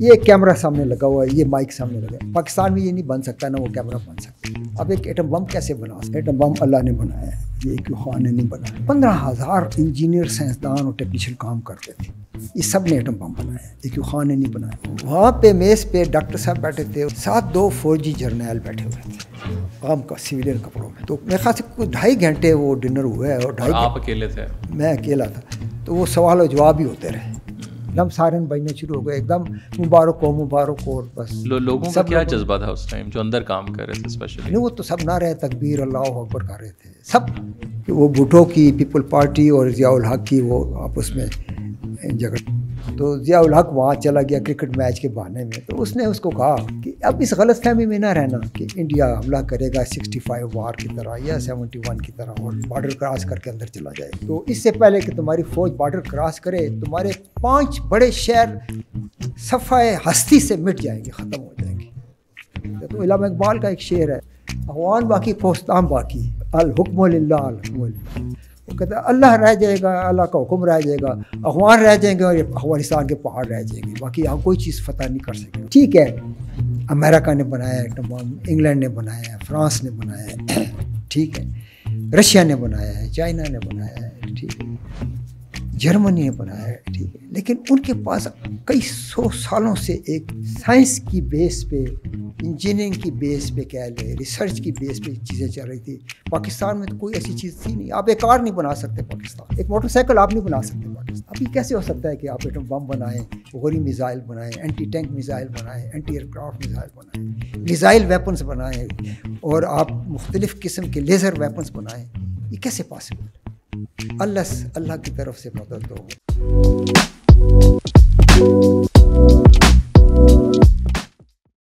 ये कैमरा सामने लगा हुआ है, ये माइक सामने लगा है। पाकिस्तान में ये नहीं बन सकता, ना वो कैमरा बन सकता। अब एक एटम बम कैसे बना? एटम बम अल्लाह ने बनाया है, ये क्यू खान ने नहीं बनाया। 15,000 इंजीनियर, साइंसदान और टेक्नीशियन काम करते थे, ये सब ने एटम बम बनाया, ये क्यू खान ने नहीं बनाया। वहाँ पे मेज़ पे डॉक्टर साहब बैठे थे, 7-2 फौजी जर्नैल बैठे हुए थे आम का सिविलियन कपड़ों में। तो मेरे ख्याल से कुछ 2.5 घंटे वो डिनर हुआ है और 2.5। आप अकेले थे? मैं अकेला था। तो वो सवाल और जवाब ही होते रहे, एकदम सायरन बजने शुरू हो गए, एकदम मुबारक हो मुबारक हो। और बस लोगों का क्या जज्बा था उस टाइम जो अंदर काम कर रहे थे स्पेशली? नहीं, वो तो सब ना रहे तकबीर अल्लाह अकबर कर रहे थे सब। वो भुट्टो की पीपल पार्टी और ज़िया-उल हक की वो आपस में झगड़। तो ज़िया-उल हक वहाँ चला गया क्रिकेट मैच के बहाने में, तो उसने उसको कहा कि अब इस गलत फहमी में ना रहना कि इंडिया हमला करेगा 65 वार की तरह या 71 की तरह और बॉर्डर क्रॉस करके अंदर चला जाए। तो इससे पहले कि तुम्हारी फौज बॉर्डर क्रॉस करे, तुम्हारे 5 बड़े शहर सफ़ाए हस्ती से मिट जाएंगे, ख़त्म हो जाएंगे। तो इलामा इकबाल का एक शेर है, अवान बाकी फौस्तान बाकी, अल हुक्म लिल्लाह अल हुक्म लिल्लाह। वो कहता है अल्लाह रह जाएगा, अल्लाह का हुक्म रह जाएगा, अफगान रह जाएंगे और अफगानिस्तान के पहाड़ रह जाएंगे, बाकी यहाँ कोई चीज़ फतह नहीं कर सकेंगे। ठीक है, अमेरिका ने बनाया एटम बम, इंग्लैंड ने बनाया है, फ्रांस ने बनाया है, ठीक है, रशिया ने बनाया है, चाइना ने बनाया है, ठीक है, जर्मनी ने बनाया है, ठीक है, लेकिन उनके पास कई सौ सालों से एक साइंस की बेस पे, इंजीनियरिंग की बेस पे, कह लें रिसर्च की बेस पे चीज़ें चल रही थी। पाकिस्तान में तो कोई ऐसी चीज़ थी नहीं। आप एक कार नहीं बना सकते पाकिस्तान, एक मोटरसाइकिल आप नहीं बना सकते पाकिस्तान। अभी कैसे हो सकता है कि आप एटम बम बनाएं, घोरी मिज़ाइल बनाएं, एंटी टैंक मिज़ाइल बनाएं, एंटी एयरक्राफ्ट मिज़ाइल बनाएं, मिज़ाइल वेपन्स बनाएँ और आप मुख्तलिफ़ किस्म के लेज़र वेपन्स बनाएँ, ये कैसे पॉसिबल है? अल्लाह की तरफ से मदद दो।